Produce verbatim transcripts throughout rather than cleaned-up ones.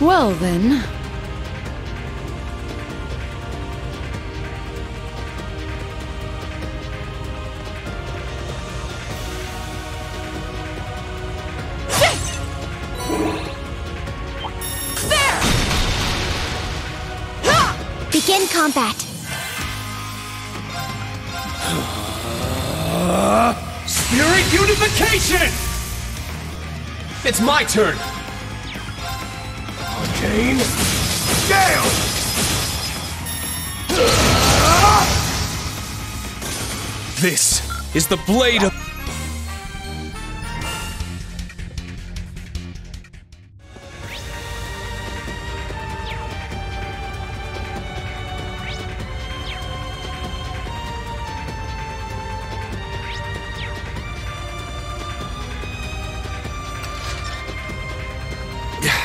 Well then... Begin combat. Uh, spirit unification! It's my turn! Arcane Gale! Uh, this is the blade of...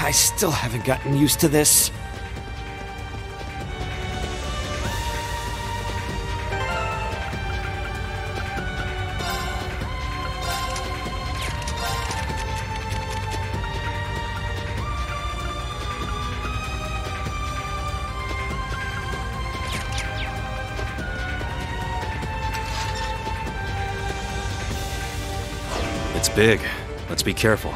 I still haven't gotten used to this. It's big. Let's be careful.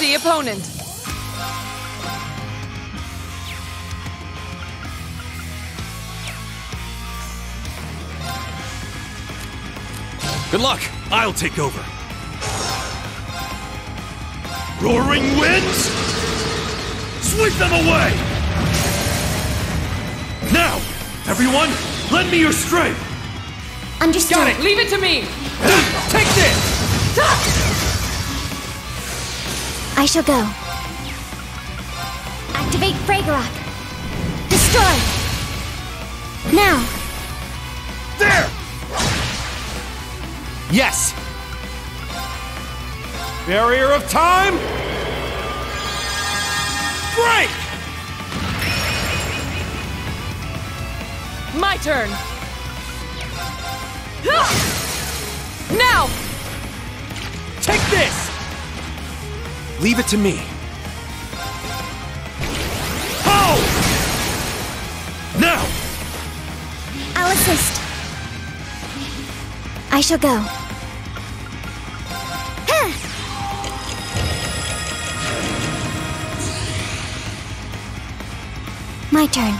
The opponent. Good luck. I'll take over. Roaring winds, sweep them away. Now, everyone, lend me your strength. Understood. Got it. Leave it to me. Take this. I shall go. Activate Fragorock. Destroy! Now! There! Yes! Barrier of time! Break! My turn! Now! Take this! Leave it to me. Oh! Now! I'll assist. I shall go. Huh. My turn.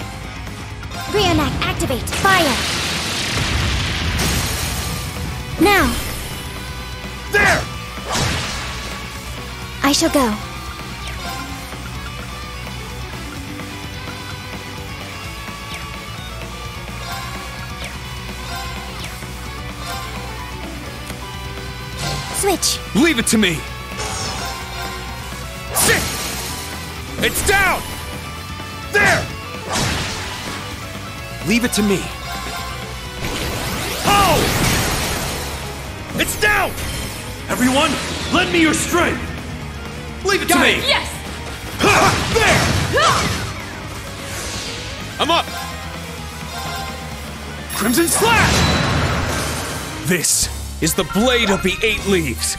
Brionac, activate. Fire! Now! There! I shall go. Switch. Leave it to me. Sit. It's down. There. Leave it to me. Oh! It's down. Everyone, lend me your strength. Leave it Got to me! It. Yes! Ha! There! Ha! I'm up! Crimson Slash! This is the blade of the eight leaves.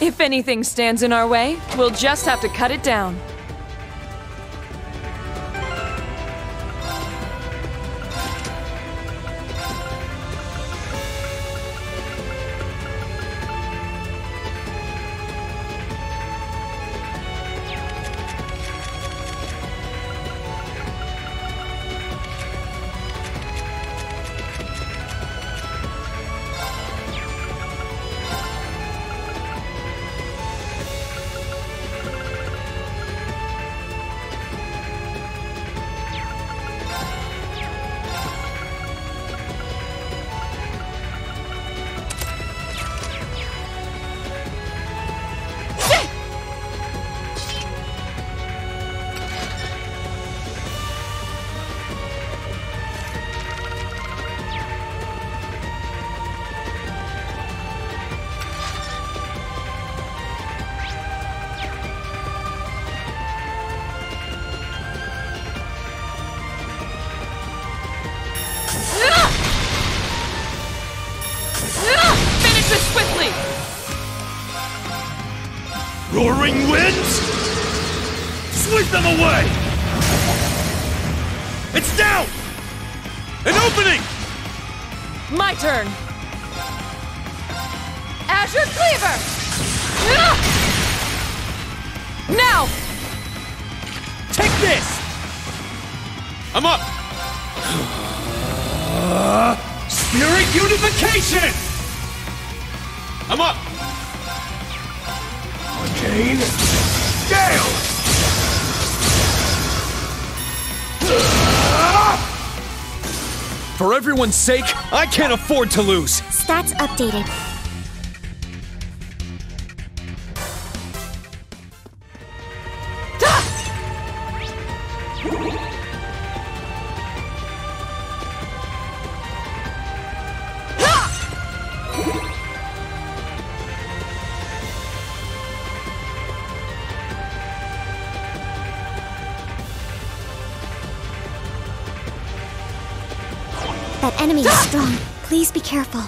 If anything stands in our way, we'll just have to cut it down. Roaring winds? Sweep them away! It's down! An opening! My turn! Azure Cleaver! Now! Take this! I'm up! Uh, Spirit Unification! I'm up! Arcane Gale! Uh, For everyone's sake, I can't afford to lose! Stats updated. That enemy is strong. Please be careful.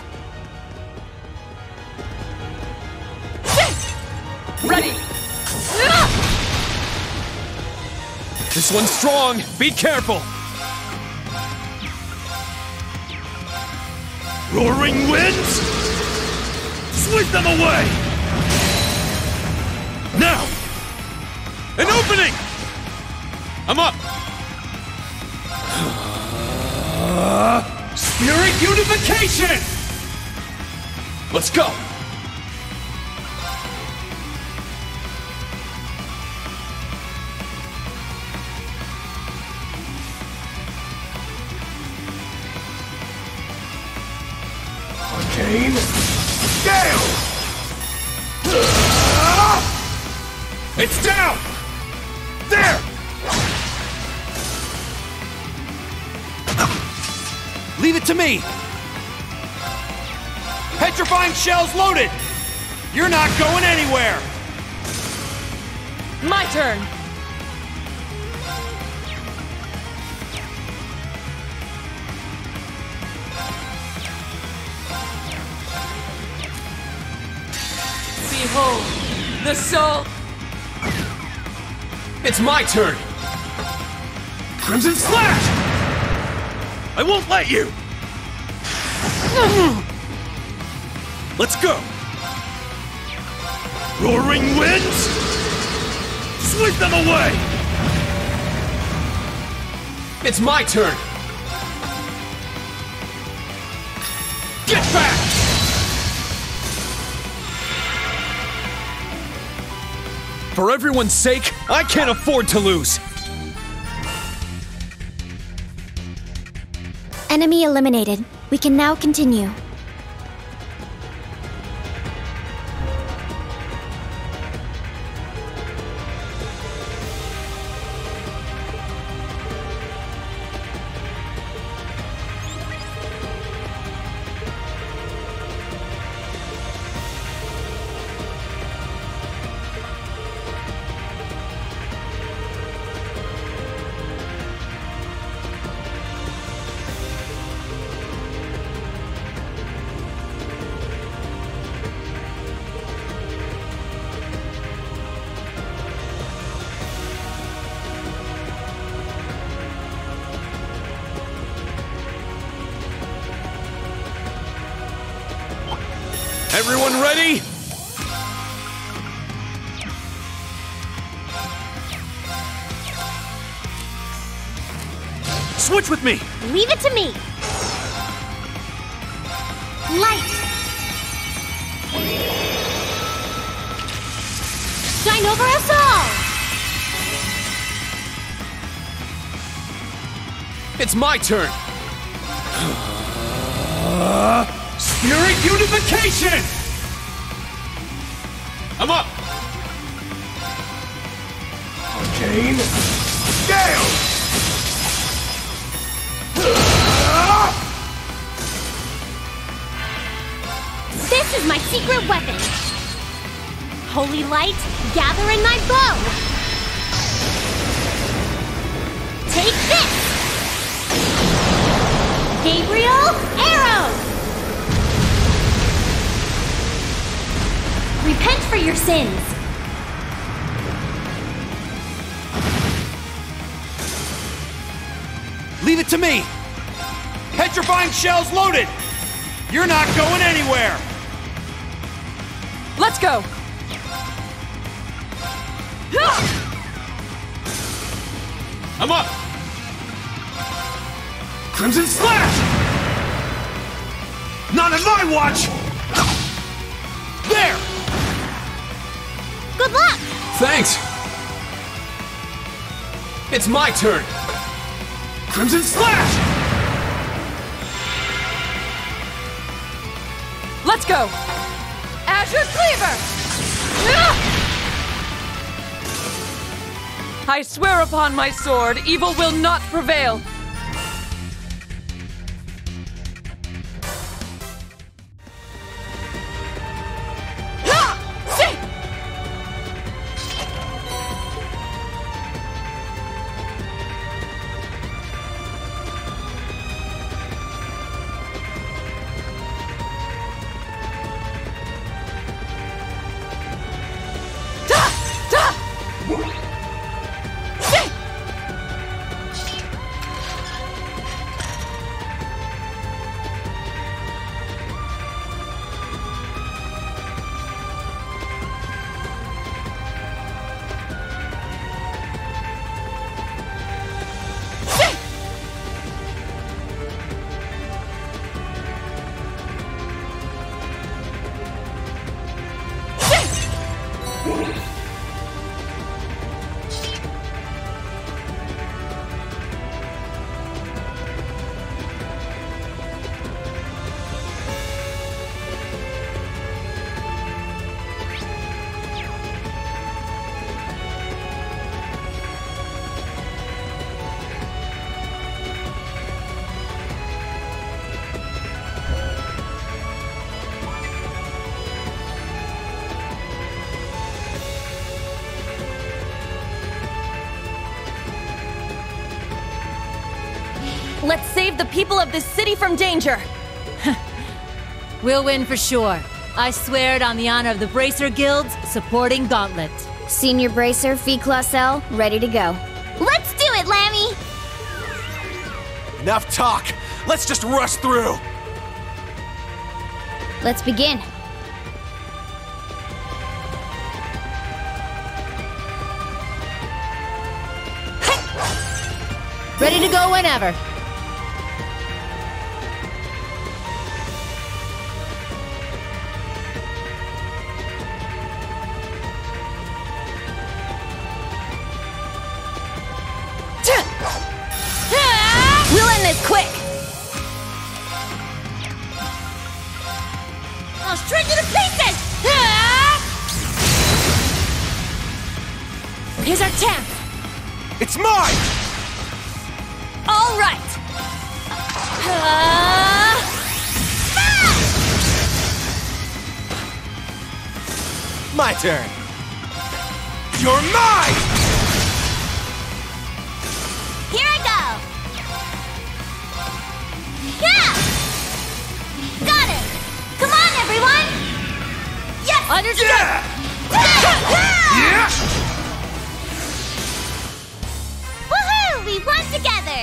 Ready! This one's strong. Be careful! Roaring winds? Sweep them away! Now! An opening! I'm up! Uh... Spirit Unification! Let's go! Arcane Gale! It's down! There! Leave it to me! Petrifying shells loaded! You're not going anywhere! My turn! Behold, the soul! It's my turn! Crimson Slash! I won't let you! Let's go! Roaring winds? Sweep them away! It's my turn! Get back! For everyone's sake, I can't afford to lose! Enemy eliminated. We can now continue. Everyone ready? Switch with me! Leave it to me! Light! Shine over us all! It's my turn! Uh... Spirit Unification! I'm up! Arcane Gale! This is my secret weapon! Holy light, gather in my bow! Take this! Gabriel Arrows! Repent for your sins! it to me! Petrifying shells loaded! You're not going anywhere! Let's go! I'm up! Crimson Slash! Not on my watch! There! Good luck! Thanks! It's my turn! Crimson Slash! Let's go! Azure Cleaver! I swear upon my sword, evil will not prevail! Let's save the people of this city from danger! We'll win for sure. I swear it on the honor of the Bracer Guild's supporting gauntlet. Senior Bracer, Phi Class L, ready to go. Let's do it, Lammy! Enough talk! Let's just rush through! Let's begin. Ready to go whenever. Here's our tap! It's mine! All right! Uh, ah! My turn! You're mine! Here I go! Yeah! Got it! Come on, everyone! Yes! Understood! Yeah! Yeah! Yeah! Yeah! We won together!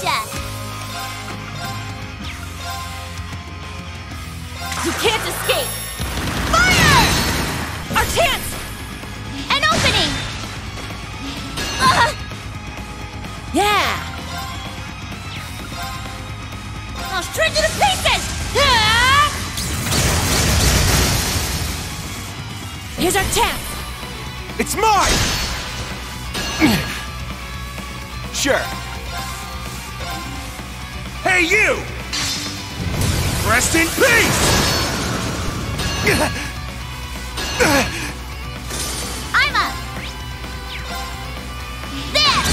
Gotcha! You can't escape! Chance! An opening! Uh-huh. Yeah! I'll straight to the pieces! Ah! Here's our tap! It's mine! Sure. Hey, you! Rest in peace! I'm up! There!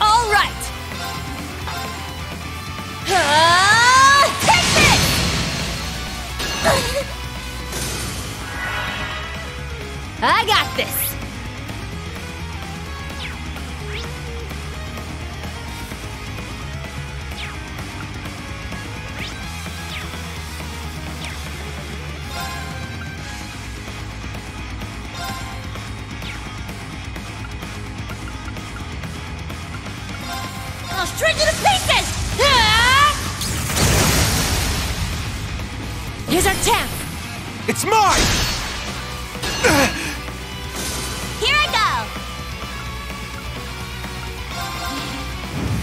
All right! Uh, take it! shrink you to pieces! Here's our chance! It's mine! Here I go!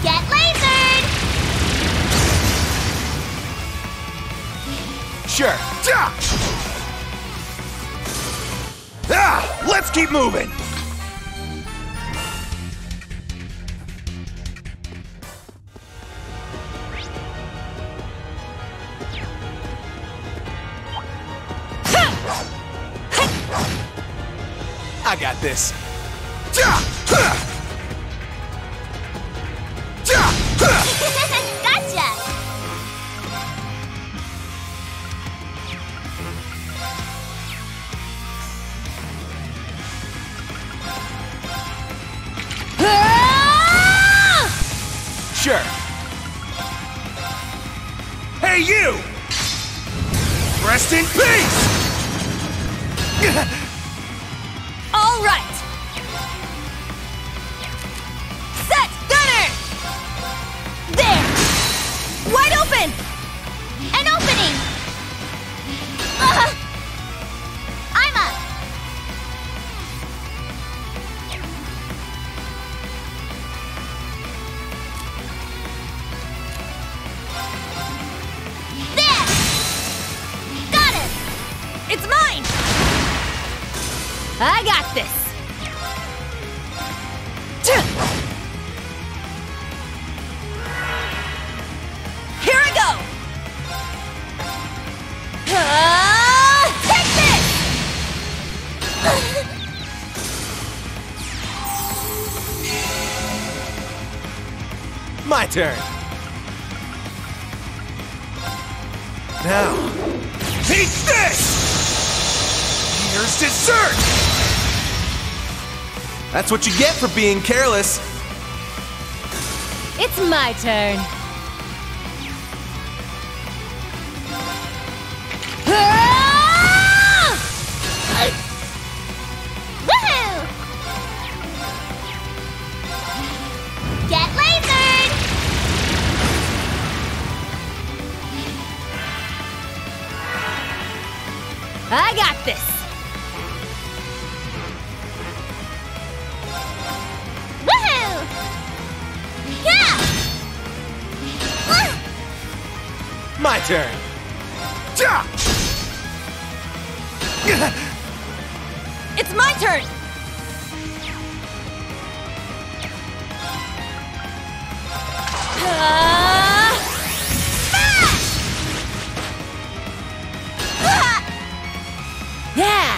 Get lasered! Sure. Ah, let's keep moving! I got this. Gotcha! Sure. Hey, you! Rest in peace! All right! Set! Gunner! There! Wide open! An opening! Uh, I'm up! There! Got it! It's mine! I got this! Here I go! Uh, take this! My turn! Now, take this! Here's dessert! That's what you get for being careless. It's my turn. Woohoo! Get lasered! I got this. My turn. It's my turn. Uh, smash! Yeah.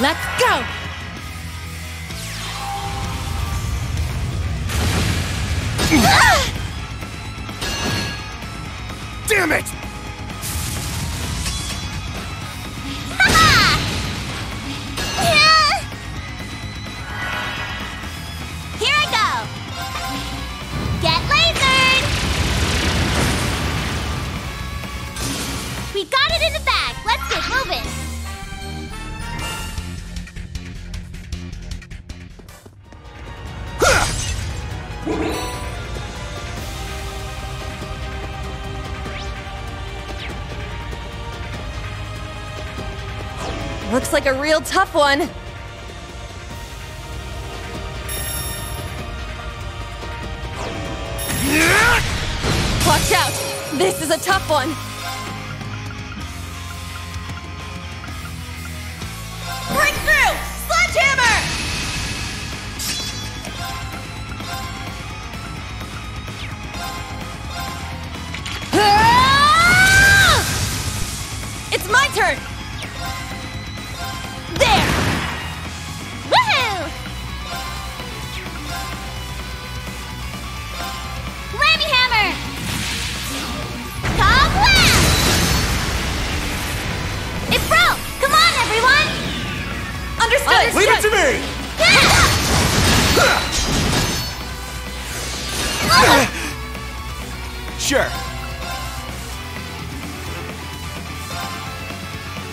Let's go! Damn it! Here I go! Get lasered! We got it in the bag! Let's get moving! Looks like a real tough one. Watch out! This is a tough one. Break through! Sledgehammer! It's my turn! Leave it to me! Sure.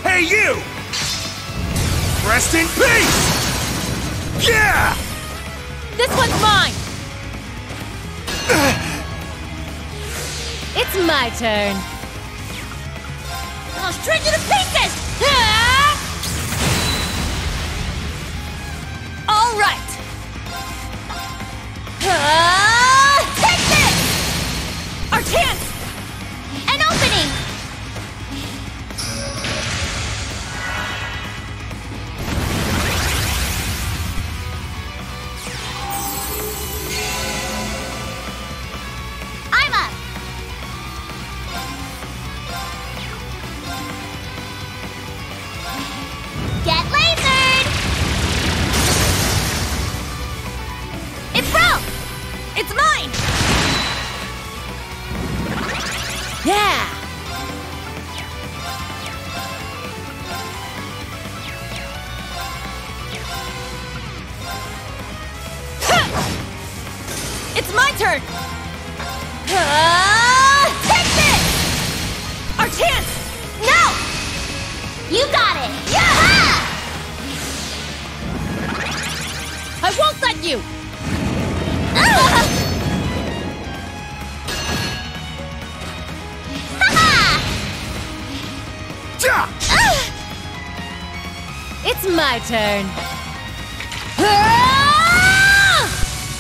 Hey, you! Rest in peace! Yeah! This one's mine! It's my turn. I'll shred you to pieces! All right. Take this! Our chance! An opening! Turn.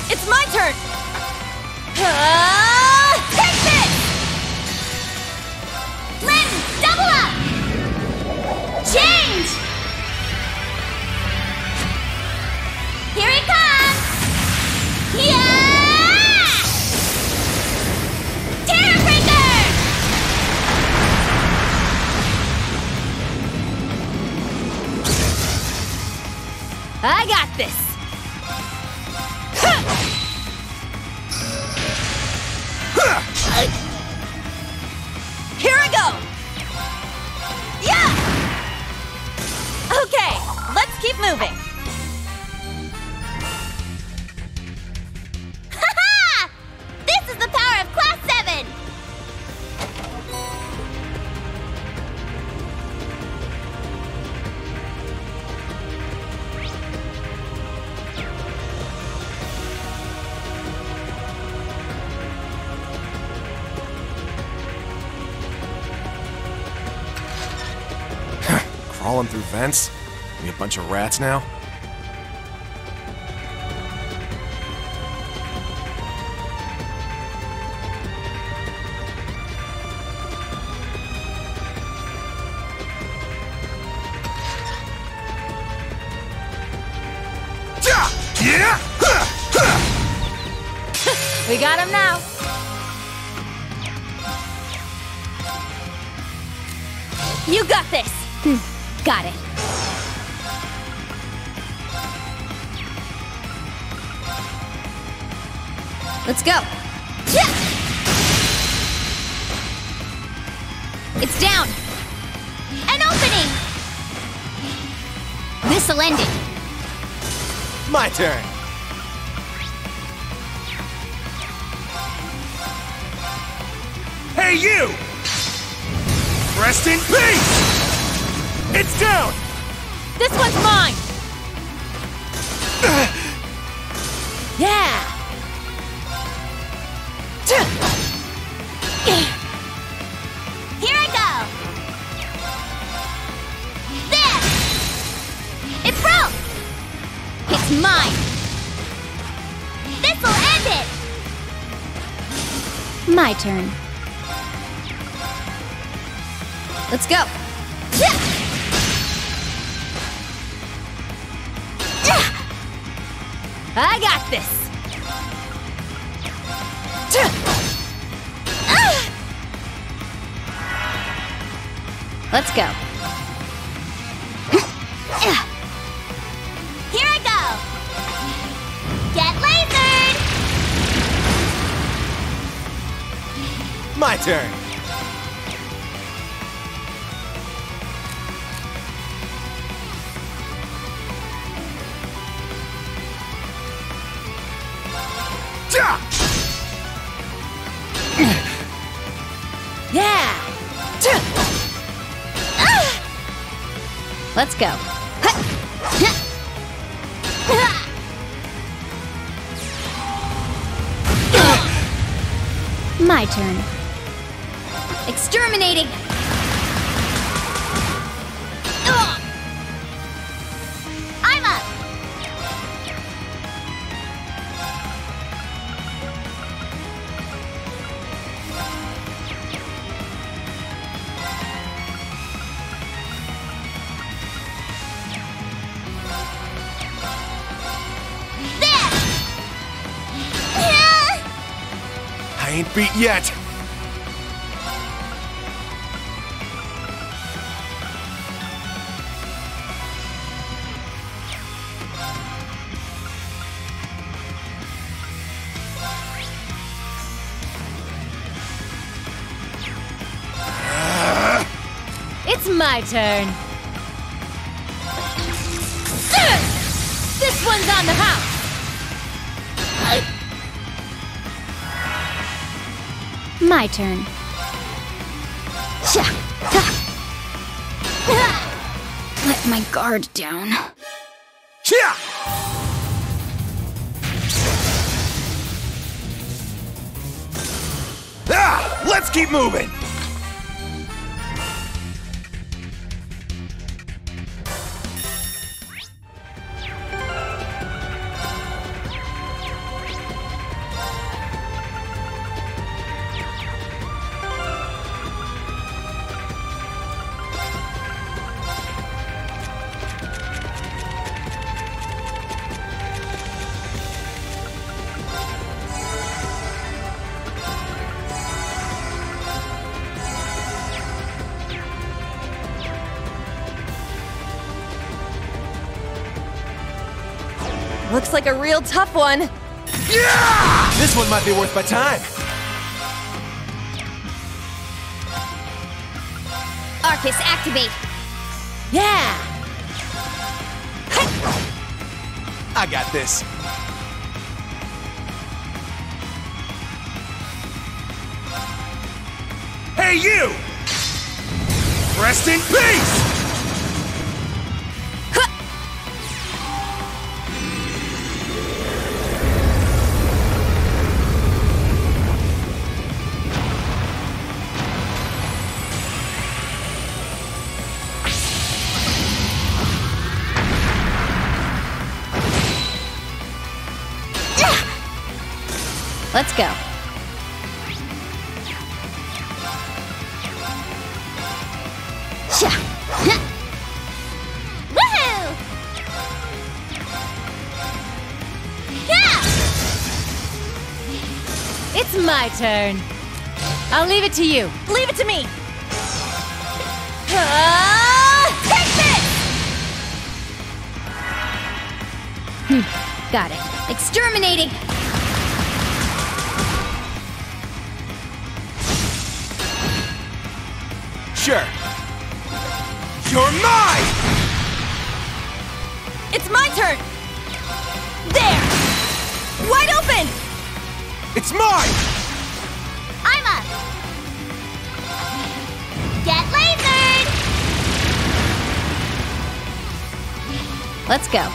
It's my turn. Take this! Let's double up. Change. Here it comes. Yeah! Terror breaker. I got this! Huh. Huh. Here I go! Yeah! Okay, let's keep moving! Ha-ha! This is the power of Class seven! Through vents? Are we a bunch of rats now? We got him now! You got this! Hm. Got it. Let's go. It's down. An opening. This'll end it. My turn. Hey, you! Rest in peace! It's down! This one's mine! Yeah! Here I go! There! It broke! It's mine! This'll end it! My turn. Let's go! I got this! Let's go. Here I go! Get lasered! My turn! Let's go. My turn. Exterminating! I'm up! There! I ain't beat yet! My turn. This one's on the house. My turn. Let my guard down. Ah, let's keep moving. Looks like a real tough one. Yeah! This one might be worth my time. Arcus, activate. Yeah! I got this. Hey, you! Rest in peace! Let's go. Woohoo! Yeah! It's my turn. I'll leave it to you. Leave it to me. Ah, take this! Hmm, got it. Exterminating. Sure. You're mine! It's my turn! There! Wide open! It's mine! I'm up! Get lasered! Let's go.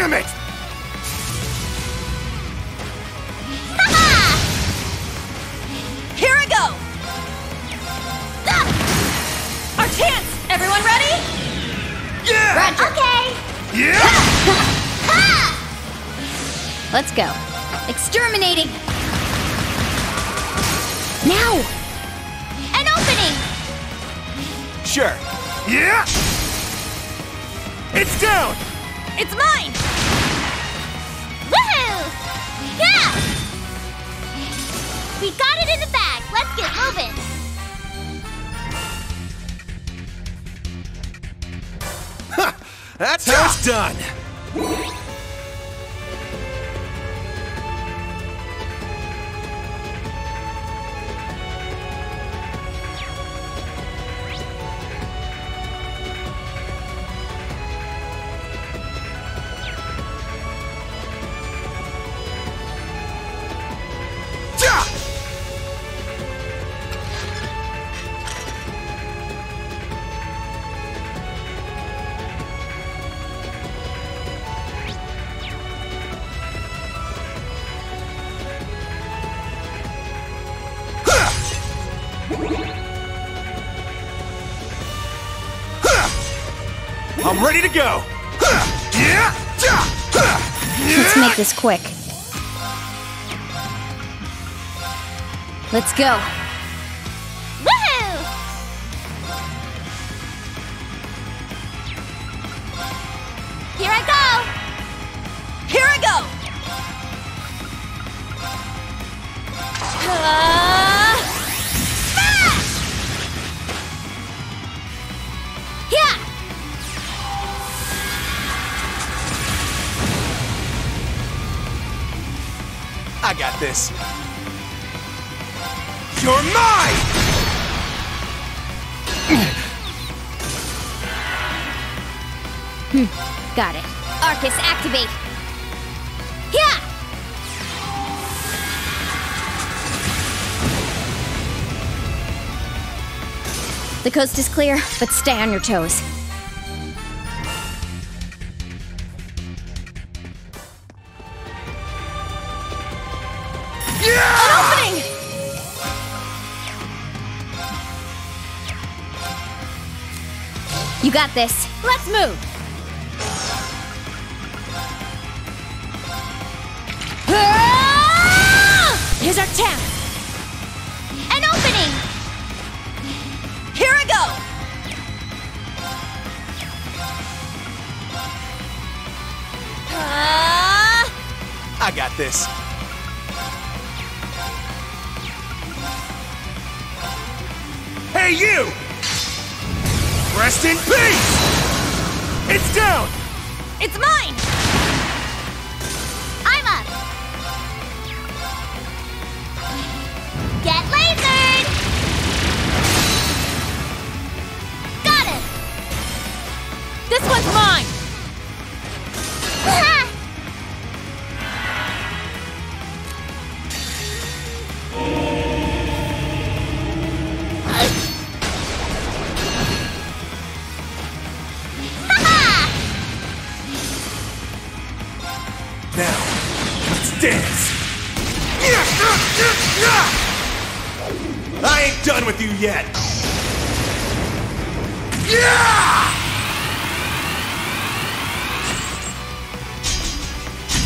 Damn it! Here I go! Ah! Our chance! Everyone ready? Yeah! Roger. Okay! Yeah! Ha! Let's go. Exterminating! Now! An opening! Sure. Yeah! It's down! It's mine! Woohoo! Yeah! We got it in the bag. Let's get moving. Ha! That's how it's done. I'm ready to go. Let's make this quick. Let's go. Woohoo! Here I go! Here I go! Uh, smash! Yeah! I got this. You're mine! Hmm. Got it. Arcus, activate. Yeah! The coast is clear, but stay on your toes. Yeah! An opening! You got this. Let's move! Ah! Here's our town! An opening! Here I go! Uh... I got this. Hey, you! Rest in peace! It's down! It's mine! I'm up! Get lasered! This one's mine! Now, let's dance! I ain't done with you yet! Yeah!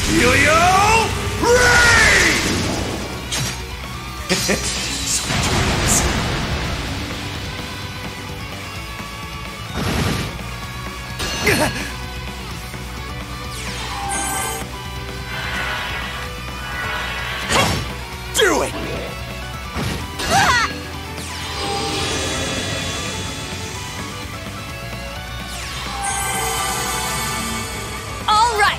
Helio, rain! Sweet dreams. Do it! All right.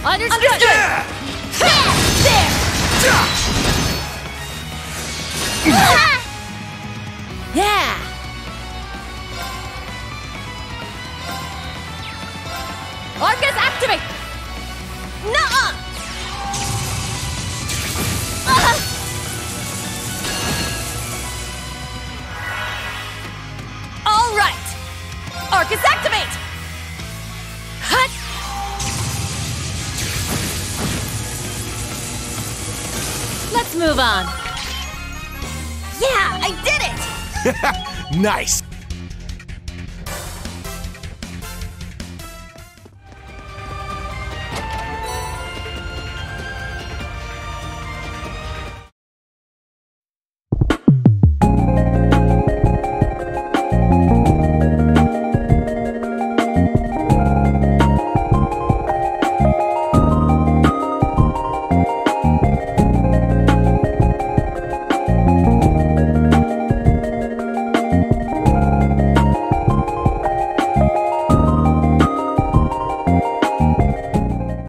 Understood! Understood. Yeah. There! There! Yeah! Yeah! Arcus, activate! Nuh-uh! Uh-huh. All right! Arcus, activate! Let's move on. Yeah, I did it! Nice.